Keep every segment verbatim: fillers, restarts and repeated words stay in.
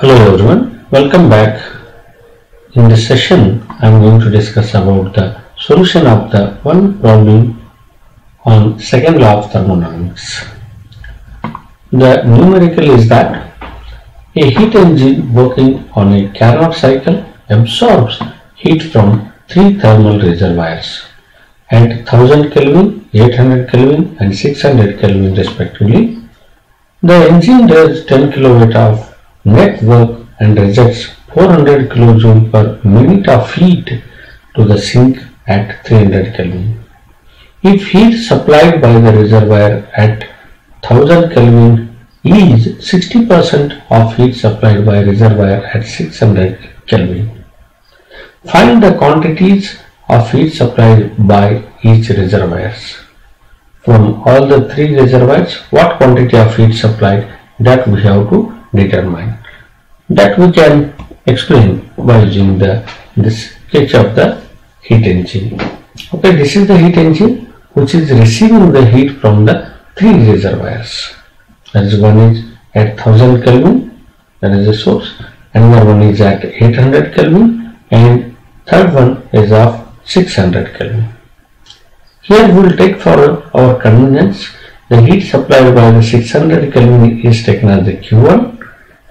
Hello everyone, welcome back. In this session I am going to discuss about the solution of the one problem on second law of thermodynamics. The numerical is that a heat engine working on a Carnot cycle absorbs heat from three thermal reservoirs at one thousand Kelvin, eight hundred Kelvin and six hundred Kelvin respectively. The engine does ten kilowatt of net work and rejects four hundred kilojoule per minute of heat to the sink at three hundred Kelvin. If heat supplied by the reservoir at one thousand Kelvin is sixty percent of heat supplied by reservoir at six hundred Kelvin, find the quantities of heat supplied by each reservoirs. From all the three reservoirs, what quantity of heat supplied, that we have to determine. That we can explain by using the this sketch of the heat engine. Okay, this is the heat engine which is receiving the heat from the three reservoirs. That is, one is at one thousand Kelvin, that is the source, another one is at eight hundred Kelvin, and third one is of six hundred Kelvin. Here we will take for our convenience the heat supplied by the six hundred Kelvin is taken as the Q one.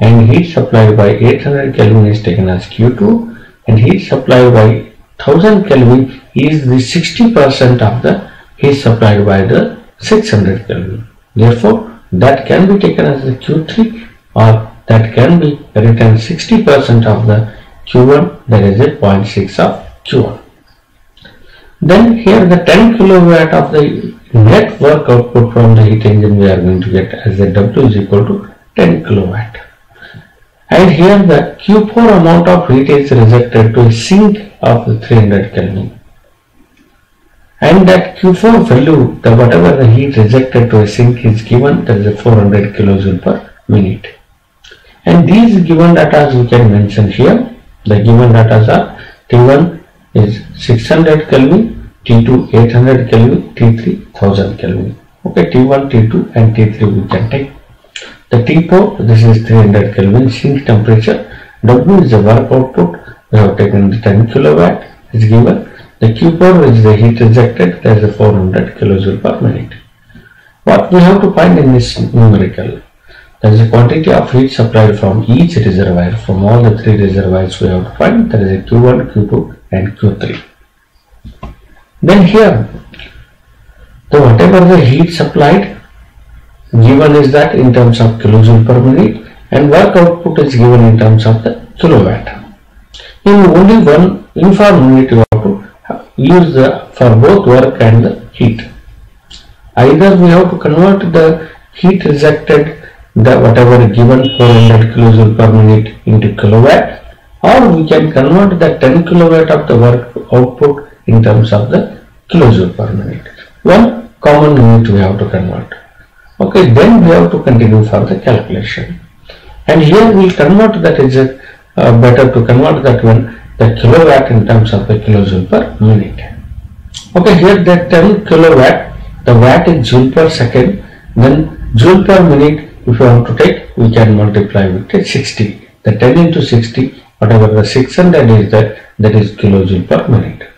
And heat supplied by eight hundred Kelvin is taken as Q two, and heat supplied by one thousand Kelvin is the sixty percent of the heat supplied by the six hundred Kelvin. Therefore, that can be taken as the Q three, or that can be written sixty percent of the Q one, that is a zero point six of Q one. Then here the ten kilowatt of the net work output from the heat engine we are going to get as the W is equal to ten kilowatt. And here the Q four amount of heat is rejected to a sink of the three hundred Kelvin. And that Q four value, the whatever the heat rejected to a sink is given, that is four hundred kilojoule per minute. And these given data we can mention here. The given data are T one is six hundred Kelvin, T two eight hundred Kelvin, T three one thousand Kelvin. Okay, T one, T two and T three we can take. The T four, this is three hundred Kelvin sink temperature, W is the work output, we have taken the ten kilowatt is given, the Q four is the heat rejected, that is the four hundred kilojoule per minute. What we have to find in this numerical, that is the quantity of heat supplied from each reservoir, from all the three reservoirs we have to find, that is the Q one, Q two and Q three. Then here, the whatever the heat supplied given is that in terms of kilojoule per minute, and work output is given in terms of the kilowatt. In only one uniform unit you have to use the, for both work and the heat. Either we have to convert the heat rejected, the whatever given four hundred kilojoule per minute into kilowatt, or we can convert the ten kilowatt of the work output in terms of the kilojoule per minute. One common unit we have to convert. Okay, then we have to continue for the calculation, and here we will convert that is a, uh, better to convert that one, the kilowatt in terms of the kilojoule per minute. Okay, here that ten kilowatt, the watt is joule per second, then joule per minute if you want to take, we can multiply with the sixty, the ten into sixty, whatever the six hundred is that, that is kilojoule per minute.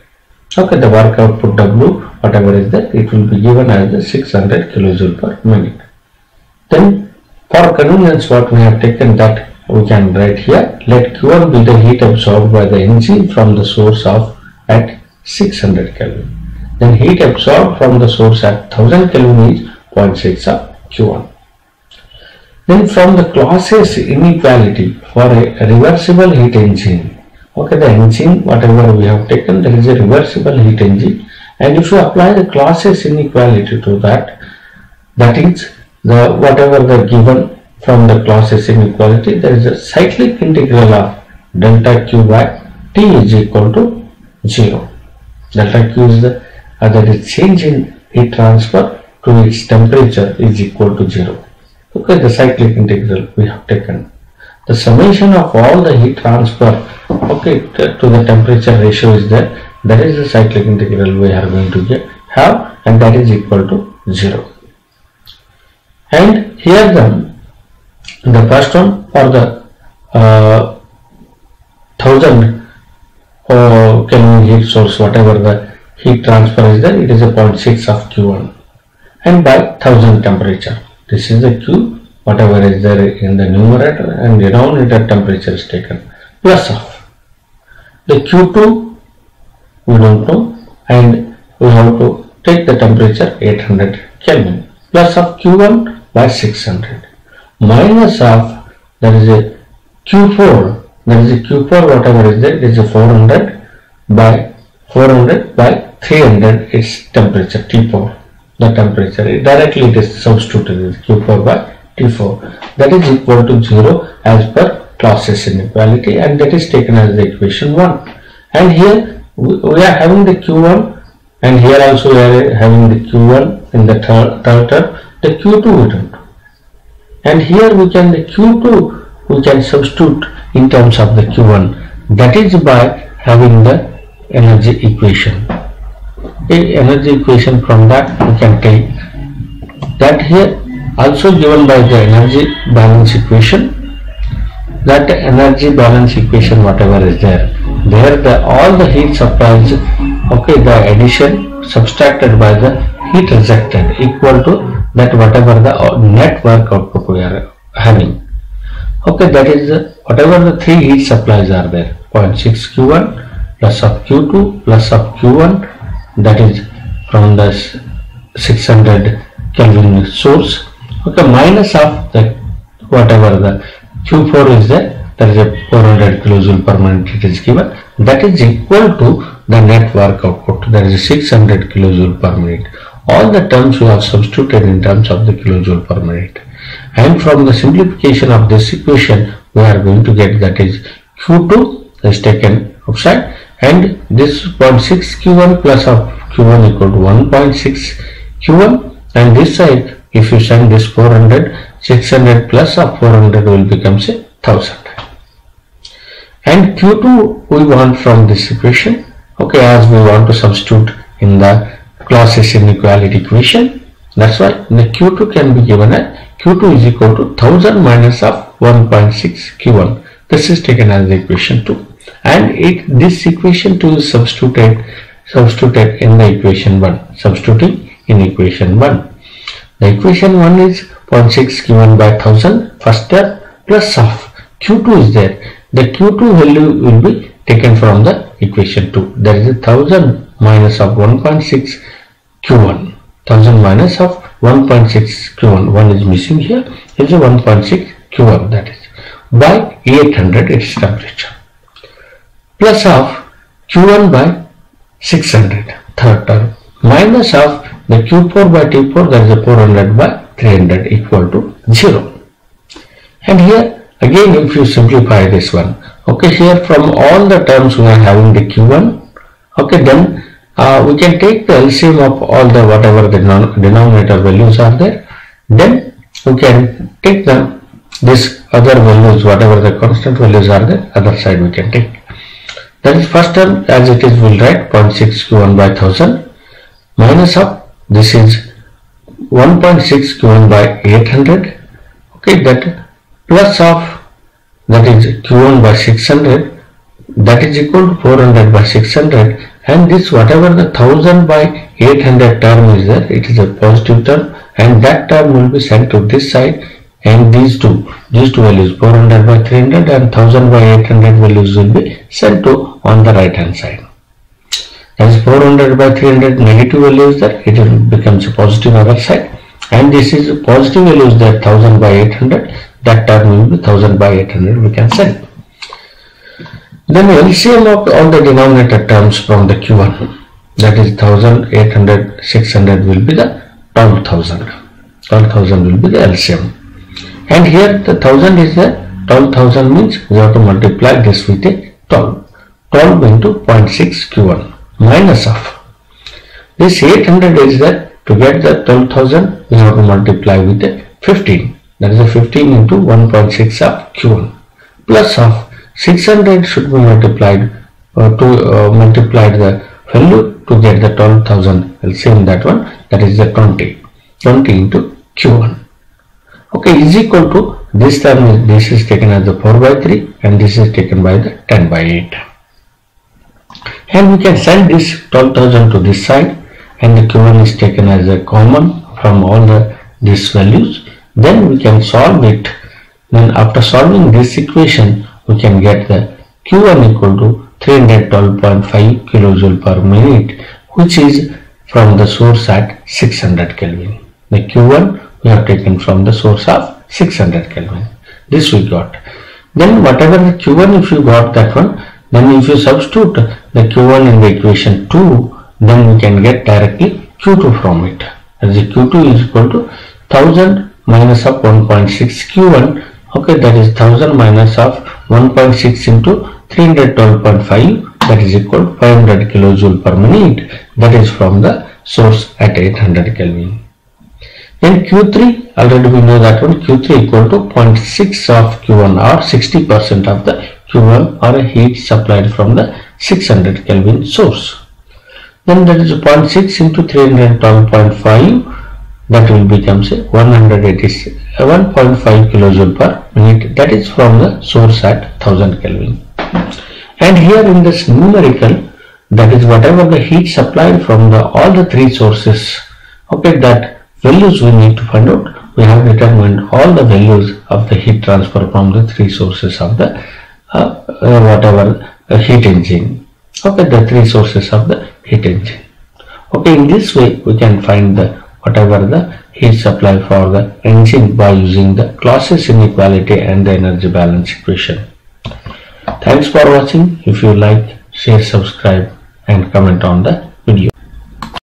Okay, the work output W, whatever is that, it will be given as the six hundred kilojoule per minute. Then for convenience what we have taken, that we can write here, let Q one be the heat absorbed by the engine from the source of at six hundred Kelvin. Then heat absorbed from the source at one thousand Kelvin is zero point six of Q one. Then from the Clausius inequality for a reversible heat engine. Okay, the engine whatever we have taken, there is a reversible heat engine, and if you apply the Clausius inequality to that, that is the whatever the given from the Clausius inequality, there is a cyclic integral of delta Q by T is equal to zero. Delta Q is the uh, that is change in heat transfer to its temperature is equal to zero. Okay, the cyclic integral we have taken. The summation of all the heat transfer, okay, to the temperature ratio is there. That is the cyclic integral we are going to get, have, and that is equal to zero. And here the, the first one for the uh, thousand or Kelvin heat source, whatever the heat transfer is there, it is a zero point six of Q one, and by thousand temperature. This is the Q, whatever is there in the numerator and denominator temperature is taken, plus of the Q two, we don't know, and we have to take the temperature eight hundred Kelvin, plus of Q one by six hundred, minus of, there is a Q four, there is a Q four whatever is there, it is a four hundred by four hundred by three hundred, its temperature T four. The temperature it directly it is substituted with Q four by T four, that is equal to zero as per Clausius inequality, and that is taken as the equation one. And here we are having the Q one, and here also we are having the Q one in the third term, the Q two we don't, and here we can the Q two we can substitute in terms of the Q one, that is by having the energy equation. A energy equation from that we can take that here also given by the energy balance equation, that energy balance equation whatever is there, there the all the heat supplies, okay, the addition subtracted by the heat rejected equal to that whatever the net work output we are having, okay, that is the, whatever the three heat supplies are there, zero point six Q one plus of Q two plus of Q one, that is from the six hundred Kelvin source, okay, minus of the whatever the Q four is there, there is a four hundred kilojoule per minute it is given, that is equal to the net work output, there is six hundred kilojoule per minute. All the terms we have substituted in terms of the kilojoule per minute, and from the simplification of this equation we are going to get that is Q two is taken outside, and this zero point six Q one plus of Q one equal to one point six Q one, and this side if you send this four hundred, six hundred plus of four hundred will become say one thousand, and Q two we want from this equation, okay, as we want to substitute in the Clausius inequality equation, that's why the Q two can be given as Q two is equal to one thousand minus of one point six Q one, this is taken as the equation two. And it this equation two is substituted substituted in the equation one, substituting in equation one. The equation one is zero point six Q one by one thousand first term plus of Q two is there. The Q two value will be taken from the equation two. That is one thousand minus of one point six Q one. one thousand minus of one point six Q one. one is missing here. It is one point six Q one, that is by eight hundred its temperature, plus of Q one by six hundred, third term, minus of the Q four by T four, that is four hundred by three hundred equal to zero. And here again if you simplify this one, okay, here from all the terms we are having the Q one, okay, then uh, we can take the L C M of all the whatever the non denominator values are there, then we can take the this other values, whatever the constant values are there, other side we can take. That is first term as it is we will write zero point six Q one by one thousand minus of this is one point six Q one by eight hundred, okay, that plus of that is Q one by six hundred, that is equal to four hundred by six hundred, and this whatever the one thousand by eight hundred term is there, it is a positive term, and that term will be sent to this side, and these two these two values four hundred by three hundred and one thousand by eight hundred values will be sent to on the right hand side. As four hundred by three hundred negative values there, it becomes a positive other side, and this is a positive values there one thousand by eight hundred, that term will be one thousand by eight hundred we can send. Then L C M of all the denominator terms from the Q one, that is one thousand, eight hundred, six hundred will be the twelve thousand, twelve thousand will be the L C M. And here the one thousand is a twelve thousand means you have to multiply this with a twelve. twelve into zero point six Q one minus of this eight hundred is there, to get the twelve thousand you have to multiply with a fifteen. That is a fifteen into one point six of Q one plus of six hundred should be multiplied uh, to uh, multiply the value to get the twelve thousand L C M, that one, that is the twenty. twenty into Q one. Okay, is equal to This term is, this is taken as the four by three and this is taken by the ten by eight. Here we can send this twelve thousand to this side and the Q one is taken as a common from all the these values. Then we can solve it. Then after solving this equation, we can get the Q one equal to three hundred twelve point five kilojoule per minute, which is from the source at six hundred Kelvin. The Q one we have taken from the source of six hundred Kelvin. This we got. Then whatever the Q one, if you got that one, then if you substitute the Q one in the equation two, then we can get directly Q two from it. As the Q two is equal to one thousand minus of one point six Q one. Okay, that is one thousand minus of one point six into three hundred twelve point five, that is equal to five hundred kilojoule per minute. That is from the source at eight hundred Kelvin. Then Q three, already we know that one, Q three equal to zero point six of Q one or sixty percent of the Q one or a heat supplied from the six hundred Kelvin source. Then that is zero point six into three hundred twelve point five, that will become say one hundred eighty-one point five kilojoule per minute, that is from the source at one thousand Kelvin. And here in this numerical, that is whatever the heat supplied from the all the three sources, okay, that values we need to find out. We have determined all the values of the heat transfer from the three sources of the uh, uh, whatever uh, heat engine, okay, the three sources of the heat engine. Okay, in this way we can find the whatever the heat supply for the engine by using the Clausius inequality and the energy balance equation. Thanks for watching. If you like, share, subscribe and comment on the